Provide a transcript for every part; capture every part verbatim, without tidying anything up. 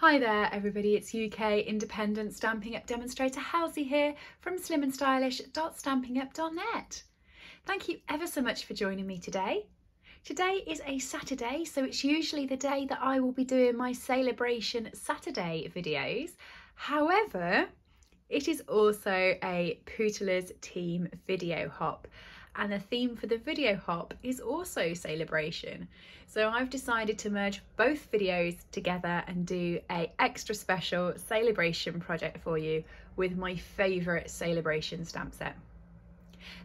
Hi there everybody, it's U K independent stamping up demonstrator Halsey here from slim and stylish dot stamping up dot net. Thank you ever so much for joining me today. Today is a Saturday, so it's usually the day that I will be doing my Sale-a-Bration Saturday videos. However, it is also a Pootles team video hop. And the theme for the video hop is also Sale-a-Bration. So I've decided to merge both videos together and do a extra special Sale-a-Bration project for you with my favourite Sale-a-Bration stamp set.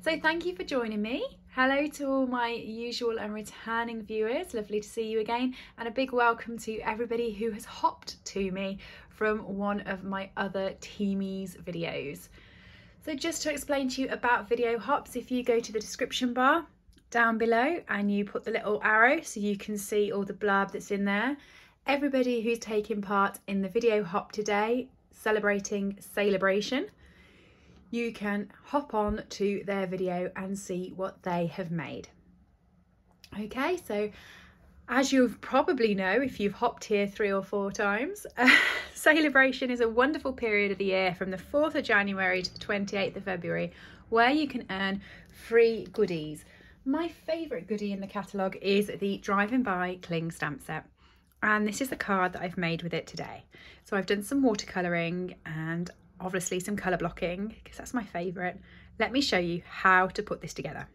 So thank you for joining me. Hello to all my usual and returning viewers. Lovely to see you again. And a big welcome to everybody who has hopped to me from one of my other Teamies videos. So just to explain to you about video hops, if you go to the description bar down below and you put the little arrow so you can see all the blurb that's in there, everybody who's taking part in the video hop today, celebrating Sale-a-Bration, you can hop on to their video and see what they have made. Okay, so as you probably know, if you've hopped here three or four times, uh, Sale-a-Bration is a wonderful period of the year from the fourth of January to the twenty-eighth of February, where you can earn free goodies. My favourite goodie in the catalogue is the Driving By Cling stamp set. And this is the card that I've made with it today. So I've done some watercolouring and obviously some colour blocking, because that's my favourite. Let me show you how to put this together,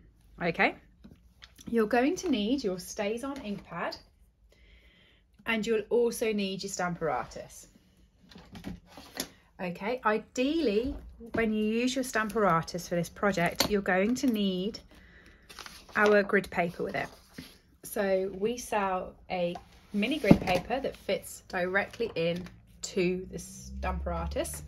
okay? You're going to need your Stazon ink pad, and you'll also need your Stamparatus. Okay, ideally, when you use your Stamparatus for this project, you're going to need our grid paper with it. So we sell a mini grid paper that fits directly in to the Stamparatus.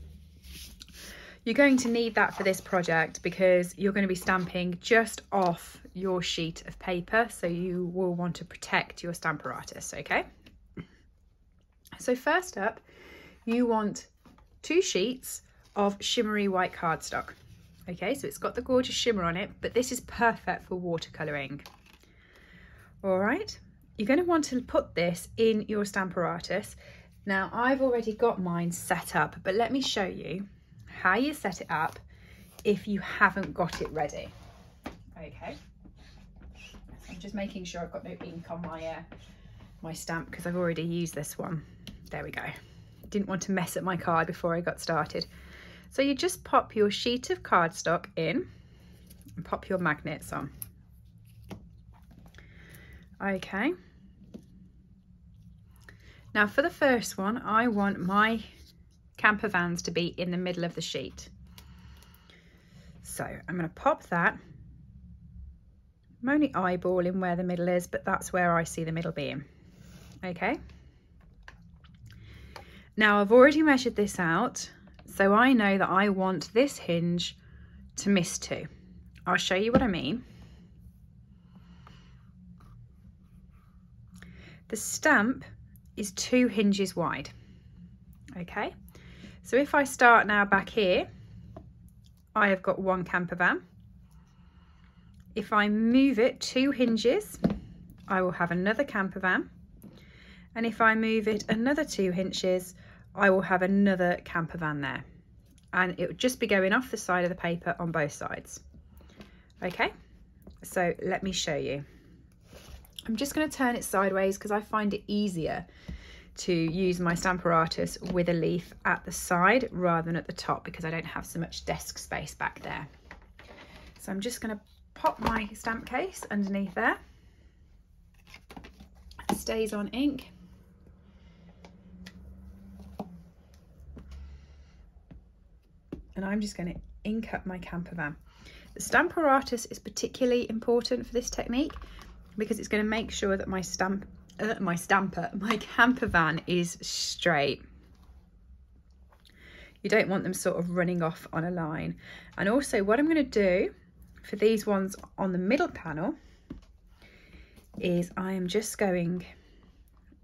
You're going to need that for this project because you're going to be stamping just off your sheet of paper, so you will want to protect your Stamparatus, okay? So first up, you want two sheets of shimmery white cardstock. Okay, so it's got the gorgeous shimmer on it, but this is perfect for watercolouring. All right, you're going to want to put this in your Stamparatus. Now, I've already got mine set up, but let me show you how you set it up if you haven't got it ready. Okay. I'm just making sure I've got no ink on my uh, my stamp because I've already used this one. There we go. Didn't want to mess up my card before I got started. So you just pop your sheet of cardstock in and pop your magnets on. Okay. Now for the first one, I want my camper vans to be in the middle of the sheet. So I'm going to pop that. I'm only eyeballing where the middle is, but that's where I see the middle being. Okay. Now I've already measured this out, so I know that I want this hinge to miss two. I'll show you what I mean. The stamp is two hinges wide. Okay. So if I start now back here, I have got one camper van. If I move it two hinges, I will have another camper van. And if I move it another two hinges, I will have another camper van there. And it will just be going off the side of the paper on both sides. Okay, so let me show you. I'm just going to turn it sideways because I find it easier to use my Stamparatus with a leaf at the side rather than at the top because I don't have so much desk space back there. So I'm just going to pop my stamp case underneath there, stays on ink, and I'm just going to ink up my camper van. The Stamparatus is particularly important for this technique because it's going to make sure that my stamp, uh, my stamper, my camper van is straight. You don't want them sort of running off on a line. And also what I'm going to do for these ones on the middle panel is I am just going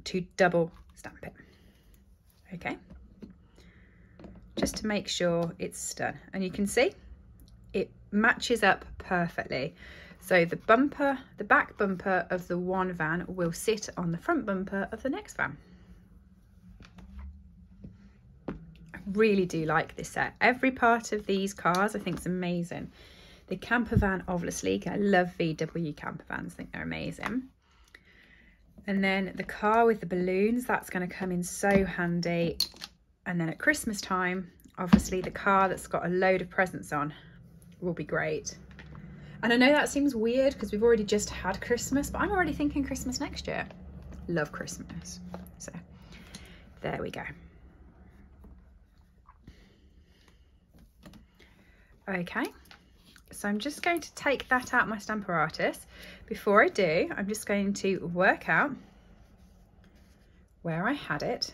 to double stamp it, okay, just to make sure it's done. And you can see it matches up perfectly, so the bumper, the back bumper of the one van will sit on the front bumper of the next van. really do like this set. Every part of these cars I think is amazing. The camper van, obviously, I love V W camper vans, I think they're amazing. And then the car with the balloons, that's going to come in so handy. And then at Christmas time, obviously the car that's got a load of presents on will be great. And I know that seems weird because we've already just had Christmas, but I'm already thinking Christmas next year. Love Christmas. So there we go. Okay, so I'm just going to take that out my Stamparatus. Before I do, I'm just going to work out where I had it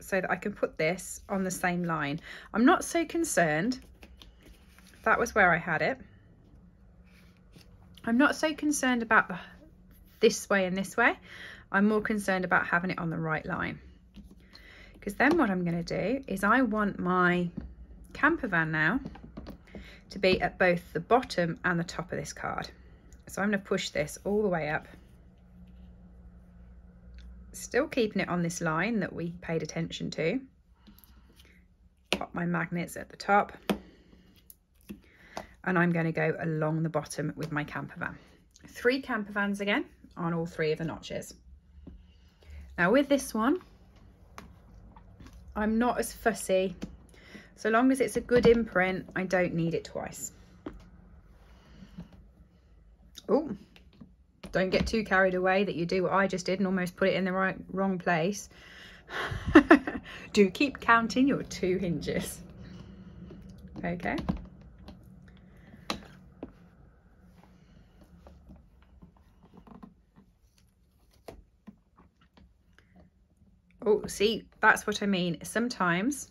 so that I can put this on the same line. I'm not so concerned. That was where I had it. I'm not so concerned about the, this way and this way. I'm more concerned about having it on the right line. Because then what I'm going to do is I want my camper van now to be at both the bottom and the top of this card. So I'm going to push this all the way up. Still keeping it on this line that we paid attention to. Pop my magnets at the top. And I'm going to go along the bottom with my camper van. Three camper vans again on all three of the notches. Now with this one, I'm not as fussy. So long as it's a good imprint, I don't need it twice. Oh, don't get too carried away that you do what I just did and almost put it in the right wrong place. Do keep counting your two hinges. Okay. Oh, see, that's what I mean. Sometimes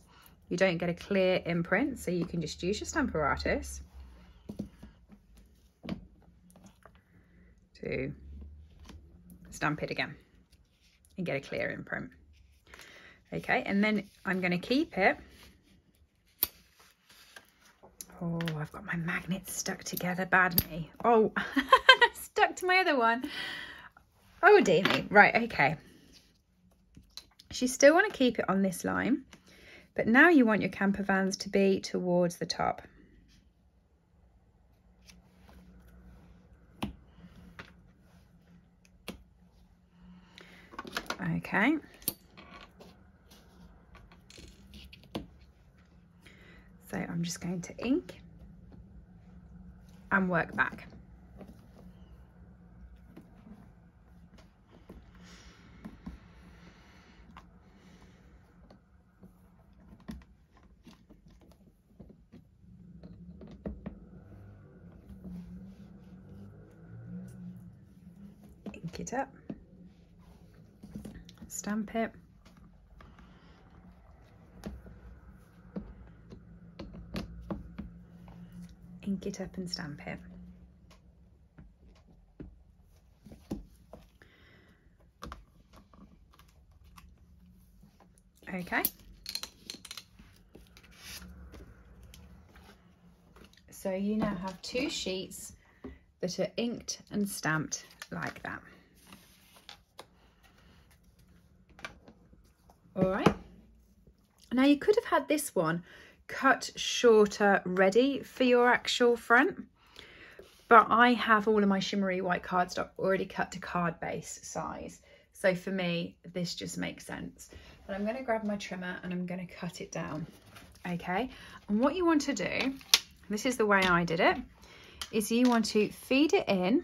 you don't get a clear imprint, so you can just use your Stamparatus to stamp it again and get a clear imprint. Okay, and then I'm going to keep it. Oh, I've got my magnets stuck together badly. Oh, stuck to my other one. Oh, dear me. Right, okay. You still want to keep it on this line, but now you want your camper vans to be towards the top. Okay. So I'm just going to ink and work back. It up, stamp it, ink it up and stamp it. Okay, so you now have two sheets that are inked and stamped like that. All right, now you could have had this one cut shorter ready for your actual front, but I have all of my shimmery white cardstock already cut to card base size. So for me, this just makes sense. And I'm gonna grab my trimmer and I'm gonna cut it down, okay? And what you want to do, this is the way I did it, is you want to feed it in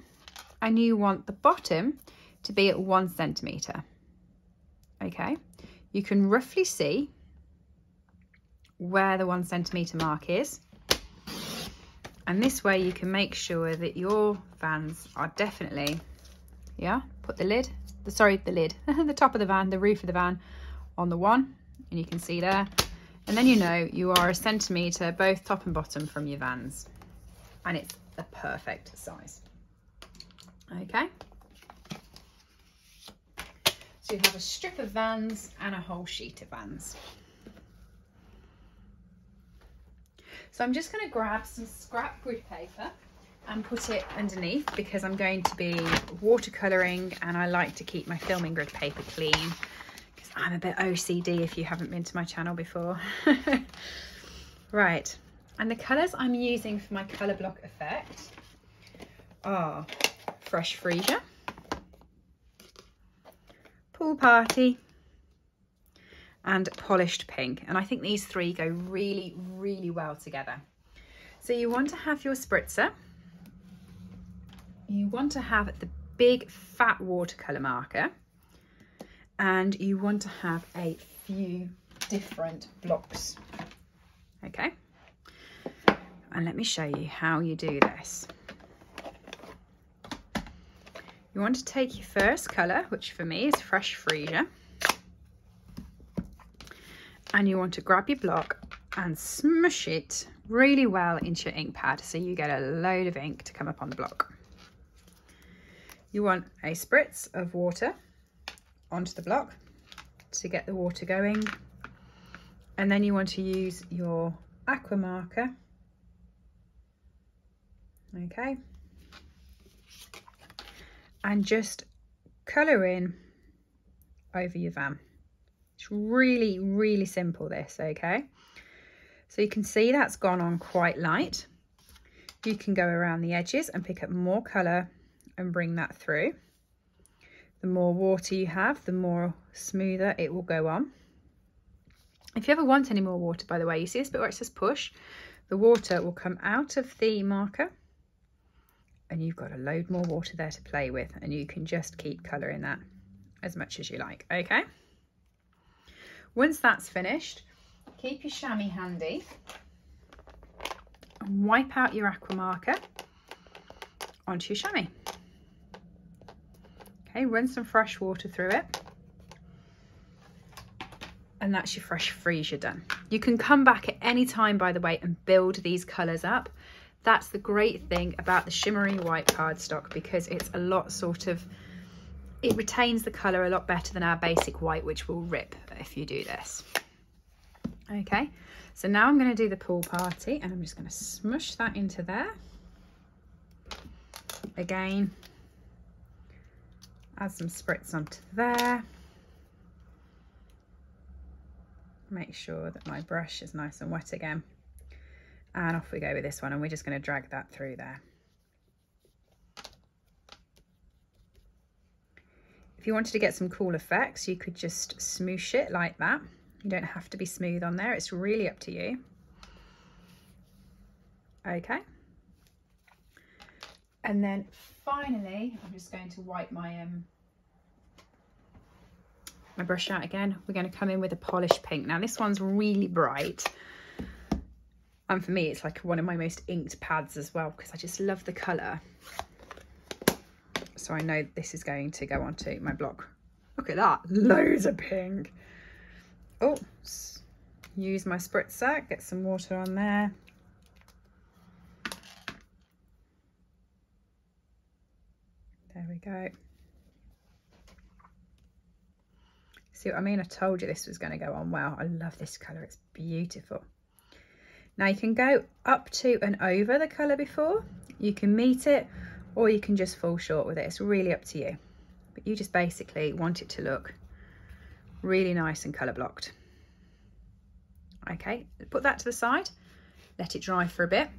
and you want the bottom to be at one centimeter, okay? You can roughly see where the one centimetre mark is. And this way you can make sure that your vans are definitely, yeah, put the lid, the, sorry, the lid, the top of the van, the roof of the van on the one, and you can see there. And then you know you are a centimetre both top and bottom from your vans. And it's the perfect size. Okay. So you have a strip of vans and a whole sheet of vans. So I'm just going to grab some scrap grid paper and put it underneath because I'm going to be watercolouring and I like to keep my filming grid paper clean because I'm a bit O C D if you haven't been to my channel before. Right, and the colours I'm using for my colour block effect are Fresh Freesia, Pool Party, and Polished Pink. And I think these three go really, really well together. So you want to have your spritzer. You want to have the big fat watercolour marker. And you want to have a few different blocks. Okay. And let me show you how you do this. You want to take your first colour, which for me is Fresh Freesia. And you want to grab your block and smush it really well into your ink pad so you get a load of ink to come up on the block. You want a spritz of water onto the block to get the water going, and then you want to use your aqua marker, okay, and just colour in over your van. It's really, really simple, this, okay? So you can see that's gone on quite light. You can go around the edges and pick up more colour and bring that through. The more water you have, the more smoother it will go on. If you ever want any more water, by the way, you see this bit where it says push, the water will come out of the marker and you've got a load more water there to play with, and you can just keep colouring that as much as you like, okay? Once that's finished, keep your chamois handy and wipe out your aqua marker onto your chamois. Okay, run some fresh water through it, and that's your Fresh Freesia done. You can come back at any time, by the way, and build these colours up. That's the great thing about the shimmery white cardstock, because it's a lot sort of, it retains the colour a lot better than our basic white, which will rip if you do this. Okay, so now I'm going to do the Pool Party, and I'm just going to smush that into there. Again, add some spritz onto there. Make sure that my brush is nice and wet again. And off we go with this one, and we're just going to drag that through there. If you wanted to get some cool effects, you could just smoosh it like that. You don't have to be smooth on there, it's really up to you. Okay. And then finally, I'm just going to wipe my um, my brush out again. We're going to come in with a Polished Pink. Now this one's really bright. And for me, it's like one of my most inked pads as well, because I just love the colour. So I know this is going to go onto my block. Look at that, loads of pink. Oh, use my spritzer, get some water on there. There we go. See what I mean? I told you this was going to go on well. I love this colour. It's beautiful. Now you can go up to and over the colour before. You can meet it, or you can just fall short with it. It's really up to you. But you just basically want it to look really nice and colour blocked. Okay, put that to the side. Let it dry for a bit.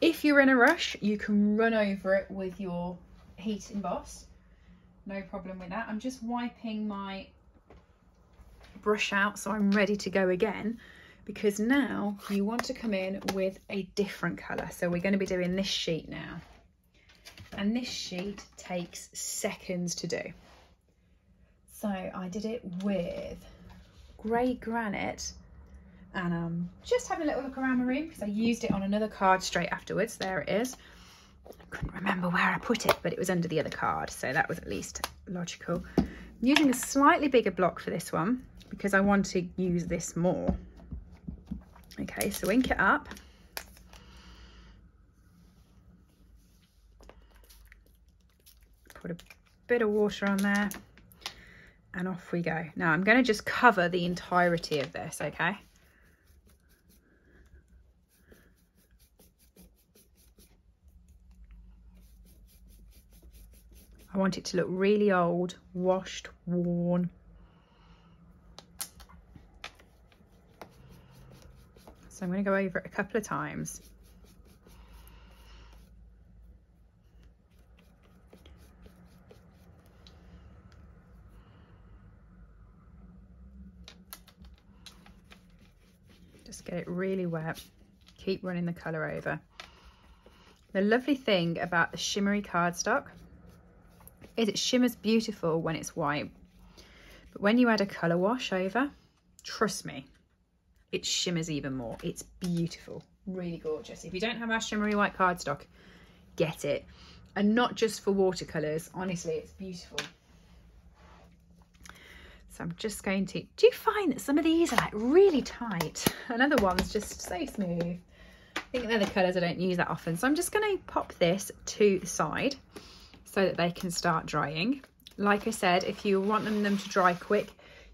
If you're in a rush, you can run over it with your heat emboss, no problem with that. I'm just wiping my brush out so I'm ready to go again, because now you want to come in with a different colour. So we're going to be doing this sheet now, and this sheet takes seconds to do. So I did it with Grey Granite, and I'm just having a little look around my room because I used it on another card straight afterwards. There it is. I couldn't remember where I put it, but it was under the other card, so that was at least logical. I'm using a slightly bigger block for this one because I want to use this more. Okay, so ink it up. Put a bit of water on there, and off we go. Now I'm going to just cover the entirety of this, okay? I want it to look really old, washed, worn. So I'm going to go over it a couple of times. Just get it really wet. Keep running the colour over. The lovely thing about the shimmery cardstock is it shimmers beautiful when it's white. But when you add a colour wash over, trust me, it shimmers even more. It's beautiful, really gorgeous. If you don't have our shimmery white cardstock, get it. And not just for watercolours, honestly, it's beautiful. So I'm just going to, do you find that some of these are like really tight? And other ones just so smooth. I think they're the colours I don't use that often. So I'm just going to pop this to the side so that they can start drying. Like I said, if you want them, them to dry quick,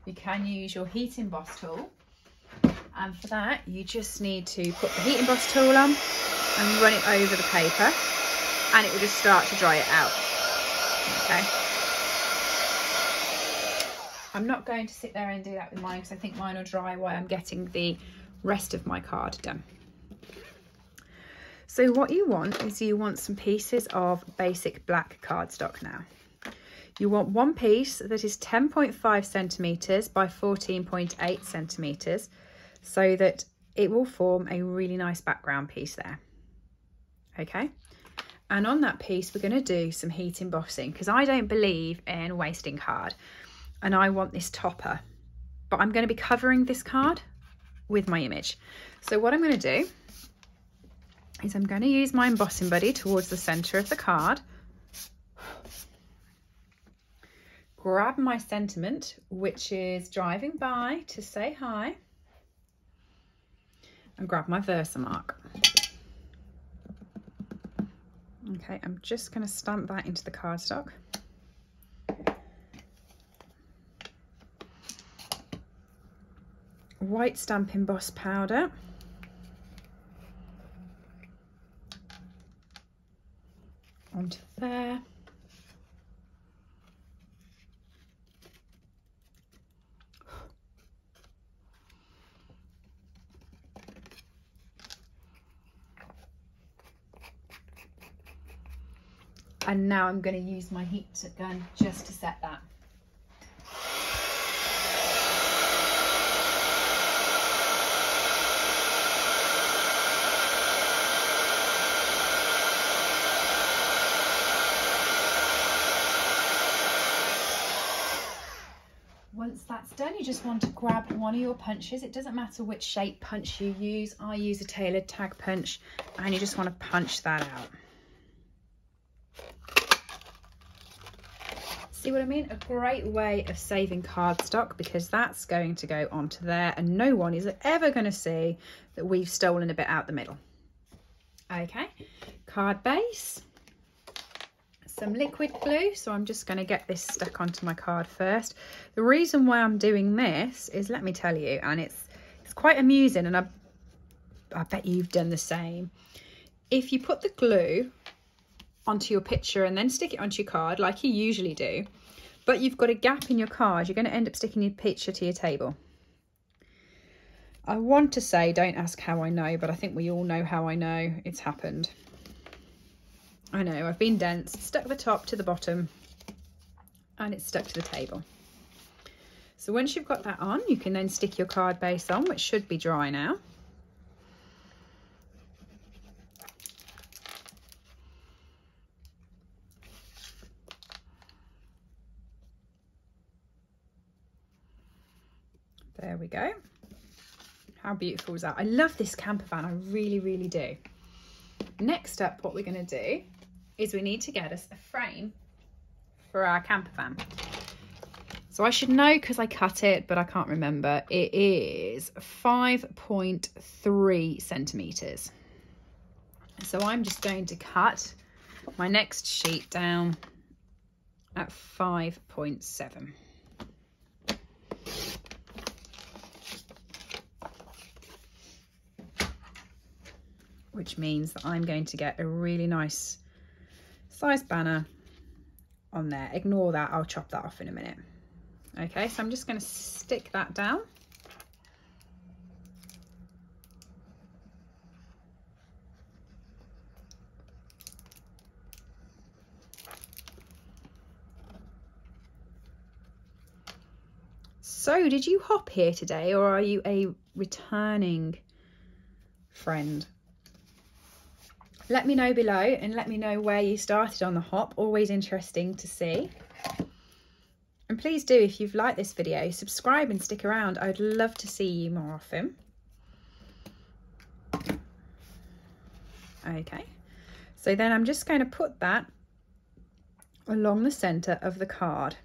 you can use your heat emboss tool. And for that, you just need to put the heat emboss tool on and run it over the paper, and it will just start to dry it out. Okay. I'm not going to sit there and do that with mine because I think mine will dry while I'm getting the rest of my card done. So what you want is you want some pieces of basic black cardstock now. You want one piece that is ten point five centimetres by fourteen point eight centimetres, so that it will form a really nice background piece there. Okay, and on that piece we're going to do some heat embossing because I don't believe in wasting card, and I want this topper, but I'm going to be covering this card with my image. So what I'm going to do is I'm going to use my embossing buddy towards the centre of the card, grab my sentiment, which is Driving By to Say Hi, and grab my Versamark. Okay, I'm just going to stamp that into the cardstock. White stamp emboss powder. Onto there. And now I'm going to use my heat gun just to set that. Once that's done, you just want to grab one of your punches. It doesn't matter which shape punch you use. I use a tailored tag punch, and you just want to punch that out. See what I mean? A great way of saving cardstock, because that's going to go onto there and no one is ever going to see that we've stolen a bit out the middle. Okay, card base, some liquid glue. So I'm just going to get this stuck onto my card first. The reason why I'm doing this is, let me tell you, and it's it's quite amusing, and I, I bet you've done the same. If you put the glue onto your picture and then stick it onto your card like you usually do, but you've got a gap in your card, you're going to end up sticking your picture to your table. I want to say, don't ask how I know, but I think we all know how I know. It's happened. I know, I've been dense, stuck the top to the bottom, and it's stuck to the table. So once you've got that on, you can then stick your card base on, which should be dry now. There we go. How beautiful is that? I love this camper van. I really, really do. Next up, what we're going to do is we need to get us a frame for our camper van. So I should know because I cut it, but I can't remember. It is five point three centimetres. So I'm just going to cut my next sheet down at five point seven. Which means that I'm going to get a really nice size banner on there. Ignore that, I'll chop that off in a minute. Okay, so I'm just going to stick that down. So did you hop here today, or are you a returning friend? Let me know below and let me know where you started on the hop. Always interesting to see. And please do, if you've liked this video, subscribe and stick around. I'd love to see you more often. Okay, so then I'm just going to put that along the centre of the card.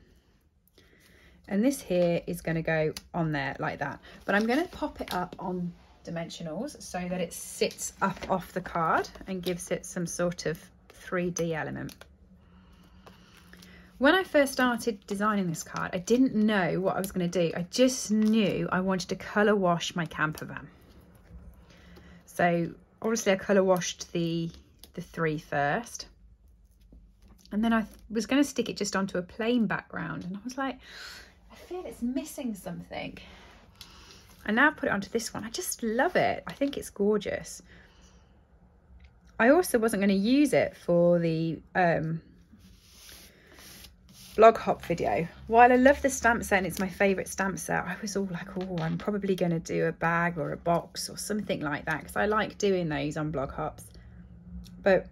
And this here is going to go on there like that. But I'm going to pop it up on dimensionals so that it sits up off the card and gives it some sort of three D element. When I first started designing this card, I didn't know what I was going to do. I just knew I wanted to colour wash my camper van. So obviously I colour washed the, the three first. And then I was going to stick it just onto a plain background. And I was like, I feel it's missing something. And now I've put it onto this one. I just love it. I think it's gorgeous. I also wasn't going to use it for the um, blog hop video. While I love the stamp set and it's my favourite stamp set, I was all like, oh, I'm probably going to do a bag or a box or something like that, because I like doing those on blog hops. But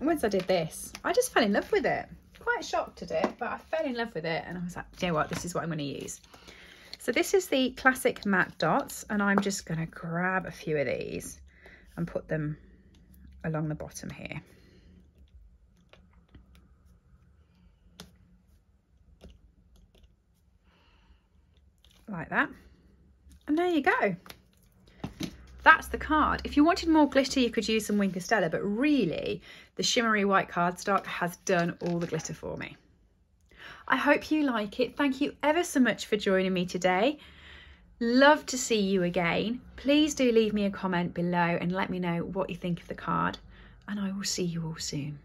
once I did this, I just fell in love with it. Quite shocked at it, but I fell in love with it. And I was like, you know what, this is what I'm going to use. So this is the Classic Matte Dots, and I'm just going to grab a few of these and put them along the bottom here. Like that. And there you go. That's the card. If you wanted more glitter, you could use some Wink of Stella, but really the shimmery white cardstock has done all the glitter for me. I hope you like it. Thank you ever so much for joining me today. Love to see you again. Please do leave me a comment below and let me know what you think of the card. And I will see you all soon.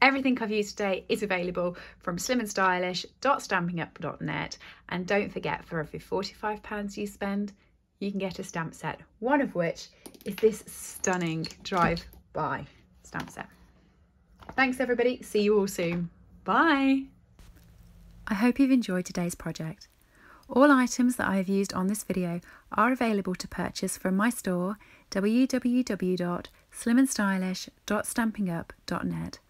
Everything I've used today is available from slim and stylish dot stamping up dot net. And don't forget, for every forty-five pounds you spend, you can get a stamp set, one of which is this stunning Drive By stamp set. Thanks everybody. See you all soon. Bye. I hope you've enjoyed today's project. All items that I have used on this video are available to purchase from my store, w w w dot slim and stylish dot stamping up dot net.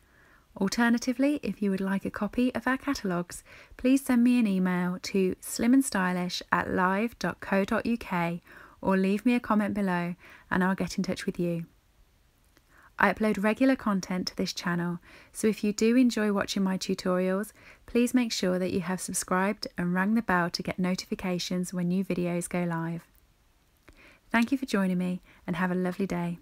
Alternatively, if you would like a copy of our catalogues, please send me an email to slim and stylish at live dot co dot u k or leave me a comment below and I'll get in touch with you. I upload regular content to this channel, so if you do enjoy watching my tutorials, please make sure that you have subscribed and rang the bell to get notifications when new videos go live. Thank you for joining me and have a lovely day.